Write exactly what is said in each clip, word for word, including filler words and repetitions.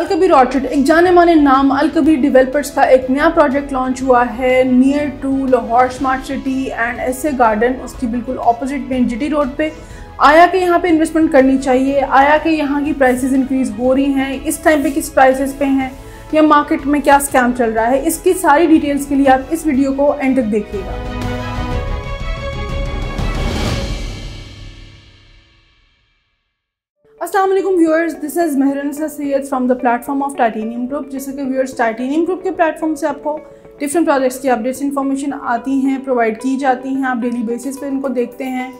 अल Kabir orchard एक जाने माने नाम अल कबीर डेवलपर्स का एक नया प्रोजेक्ट लॉन्च हुआ है near to Lahore smart city and essay garden, उसकी बिल्कुल ऑपोजिट में जीटी रोड पे। आया कि यहाँ पे इन्वेस्टमेंट करनी चाहिए, आया कि यहाँ की प्राइसेस इंक्रीज हो रही हैं, इस टाइम पे किस प्राइसेस पे हैं या मार्केट में क्या स्कैम चल रहा है, इसकी सारी डिटेल्स के लिए आप इस वीडियो को एंड तक देखिएगा। अस्सलाम वालेकुम viewers, this is Mehrunnisa Syed from the platform of titanium group. जैसे कि व्यूअर्स, टाइटेनियम ग्रुप के प्लेटफॉर्म से आपको डिफरेंट प्रोजेक्ट्स की अपडेट्स इंफॉर्मेशन आती हैं, प्रोवाइड की जाती हैं, आप डेली बेसिस पे इनको देखते हैं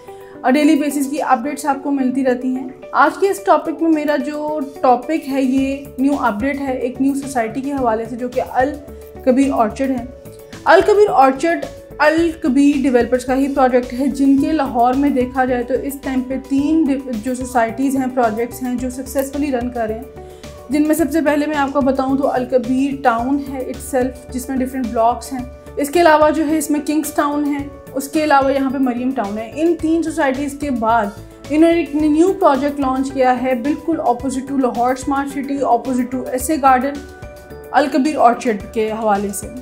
और डेली बेसिस की अपडेट्स आपको मिलती रहती हैं। आज के इस टॉपिक में मेरा जो टॉपिक है ये न्यू अपडेट है एक न्यू सोसाइटी के हवाले से जो कि अल कबीर ऑर्चर्ड है। अल कबीर ऑर्चर्ड अल कबीर डेवलपर्स का ही प्रोजेक्ट है, जिनके लाहौर में देखा जाए तो इस टाइम पे तीन जो सोसाइटीज़ हैं, प्रोजेक्ट्स हैं जो सक्सेसफुली रन कर रहे हैं, जिनमें सबसे पहले मैं आपको बताऊं तो अल कबीर टाउन है इटसेल्फ, जिसमें डिफरेंट ब्लॉक्स हैं। इसके अलावा जो है इसमें किंग्स टाउन है, उसके अलावा यहाँ पर मरियम टाउन है। इन तीन सोसाइटीज़ के बाद इन्होंने एक न्यू प्रोजेक्ट लॉन्च किया है बिल्कुल opposite to Lahore smart city, opposite to एसे गार्डन, अल कबीर ऑर्चर्ड के हवाले से।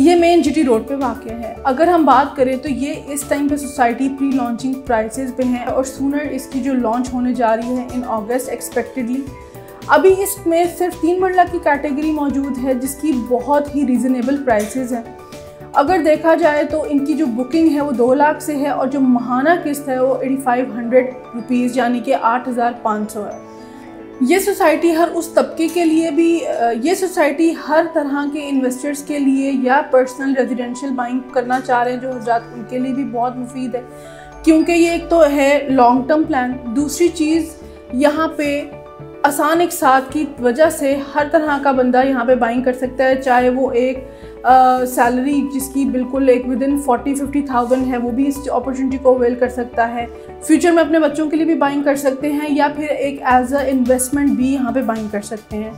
ये मेन जीटी रोड पे वाक़ है। अगर हम बात करें तो ये इस टाइम पे सोसाइटी प्री लॉन्चिंग प्राइसेस पे हैं और सूनर इसकी जो लॉन्च होने जा रही है इन अगस्त एक्सपेक्टेडली। अभी इसमें सिर्फ तीन मरला की कैटेगरी मौजूद है जिसकी बहुत ही रीज़नेबल प्राइसेस हैं। अगर देखा जाए तो इनकी जो बुकिंग है वो दो लाख से है और जो माहाना किस्त है वो एटी फाइव हंड्रेड रुपीज़ यानी कि आठ हज़ार पाँच सौ है। ये सोसाइटी हर उस तबके के लिए भी, ये सोसाइटी हर तरह के इन्वेस्टर्स के लिए या पर्सनल रेजिडेंशियल बाइंग करना चाह रहे हैं जो हजरात, उनके लिए भी बहुत मुफीद है क्योंकि ये एक तो है लॉन्ग टर्म प्लान। दूसरी चीज़ यहाँ पे आसान एक साथ की वजह से हर तरह का बंदा यहाँ पे बाइंग कर सकता है, चाहे वो एक सैलरी जिसकी बिल्कुल एक within forty fifty thousand है वो भी इस अपॉर्चुनिटी को अवेल कर सकता है, फ्यूचर में अपने बच्चों के लिए भी बाइंग कर सकते हैं या फिर एक एज अ इन्वेस्टमेंट भी यहाँ पे बाइंग कर सकते हैं।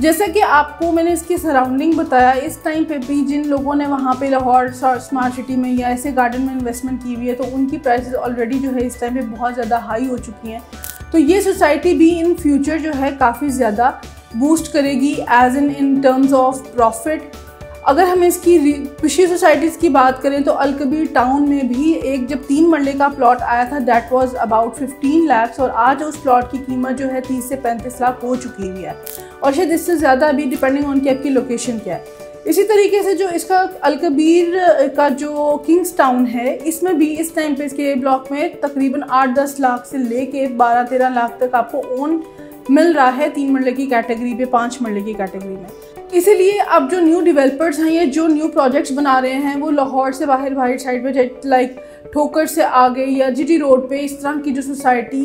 जैसा कि आपको मैंने इसकी सराउंडिंग बताया, इस टाइम पे भी जिन लोगों ने वहाँ पे लाहौर स्मार्ट सिटी में या ऐसे गार्डन में इन्वेस्टमेंट की हुई है तो उनकी प्राइसेस ऑलरेडी जो है इस टाइम पे बहुत ज़्यादा हाई हो चुकी हैं। तो ये सोसाइटी भी इन फ्यूचर जो है काफ़ी ज़्यादा बूस्ट करेगी as in in terms of profit. अगर हम इसकी पिछली सोसाइटीज़ की बात करें तो अल कबीर टाउन में भी एक जब तीन मरले का प्लॉट आया था that was about fifteen lakhs और आज उस प्लॉट की कीमत जो है तीस से पैंतीस लाख हो चुकी हुई है और शायद इससे ज़्यादा भी, डिपेंडिंग ऑन कि आपकी लोकेशन क्या है। इसी तरीके से जो इसका अल कबीर का जो किंग्स टाउन है इसमें भी इस टाइम पे इसके ब्लॉक में तकरीबन आठ दस लाख से ले कर बारह तेरह लाख तक आपको ओन मिल रहा है तीन मरले की कैटेगरी पे, पाँच मरले की कैटेगरी में। इसीलिए अब जो न्यू डेवलपर्स हैं या जो न्यू प्रोजेक्ट्स बना रहे हैं वो लाहौर से बाहर बाहर साइड पे लाइक ठोकर से आगे या जीटी रोड पे इस तरह की जो सोसाइटी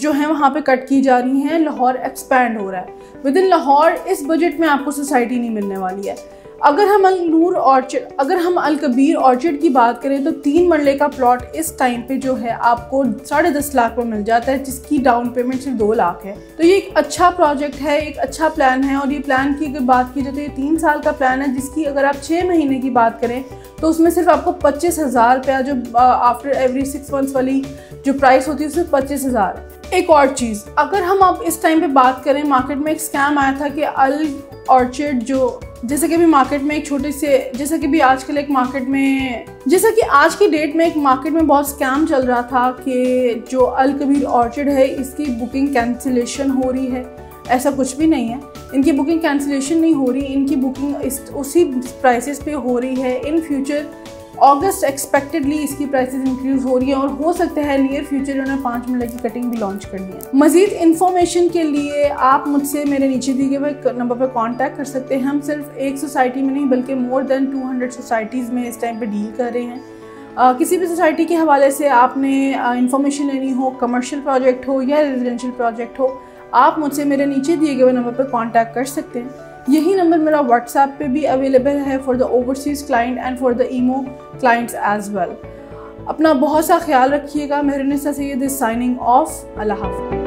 जो है वहाँ पे कट की जा रही हैं। लाहौर एक्सपैंड हो रहा है, विद इन लाहौर इस बजट में आपको सोसाइटी नहीं मिलने वाली है। अगर हम अल नूर ऑर्चर्ड अगर हम अल कबीर ऑर्चर्ड की बात करें तो तीन मरले का प्लॉट इस टाइम पे जो है आपको साढ़े दस लाख पर मिल जाता है जिसकी डाउन पेमेंट सिर्फ दो लाख है। तो ये एक अच्छा प्रोजेक्ट है, एक अच्छा प्लान है और ये प्लान की अगर बात की जाए तो ये तीन साल का प्लान है जिसकी अगर आप छः महीने की बात करें तो उसमें सिर्फ आपको पच्चीस हज़ार रुपया जो आफ्टर एवरी सिक्स मंथ्स वाली जो प्राइस होती है उसमें पच्चीस हज़ार। एक और चीज़, अगर हम आप इस टाइम पे बात करें, मार्केट में एक स्कैम आया था कि अल ऑर्चर्ड जो जैसे कि भी मार्केट में एक छोटे से जैसे कि भी आजकल एक मार्केट में जैसा कि आज की डेट में एक मार्केट में बहुत स्कैम चल रहा था कि जो अल कबीर ऑर्चर्ड है इसकी बुकिंग कैंसिलेशन हो रही है। ऐसा कुछ भी नहीं है, इनकी बुकिंग कैंसिलेशन नहीं हो रही, इनकी बुकिंग इस उसी प्राइसेस पे हो रही है। इन फ्यूचर अगस्त एक्सपेक्टेडली इसकी प्राइसेस इंक्रीज हो रही है और हो सकता है नियर फ्यूचर उन्हें पाँच मिनट की कटिंग भी लॉन्च करनी है। मजीद इन्फॉर्मेशन के लिए आप मुझसे मेरे नीचे दिए गए नंबर पर कांटेक्ट कर सकते हैं। हम सिर्फ एक सोसाइटी में नहीं बल्कि more than two hundred societies में इस टाइम पे डील कर रहे हैं। आ, किसी भी सोसाइटी के हवाले से आपने इंफॉर्मेशन लेनी हो, कमर्शियल प्रोजेक्ट हो या रेजिडेंशियल प्रोजेक्ट हो, आप मुझसे मेरे नीचे दिए गए नंबर पर कांटेक्ट कर सकते हैं। यही नंबर मेरा व्हाट्सएप पे भी अवेलेबल है for the overseas client and for the ईमो क्लाइंट्स एज वेल। अपना बहुत सा ख्याल रखिएगा। Mehrunisa Syed is signing off. अल्लाह हाफ़िज़।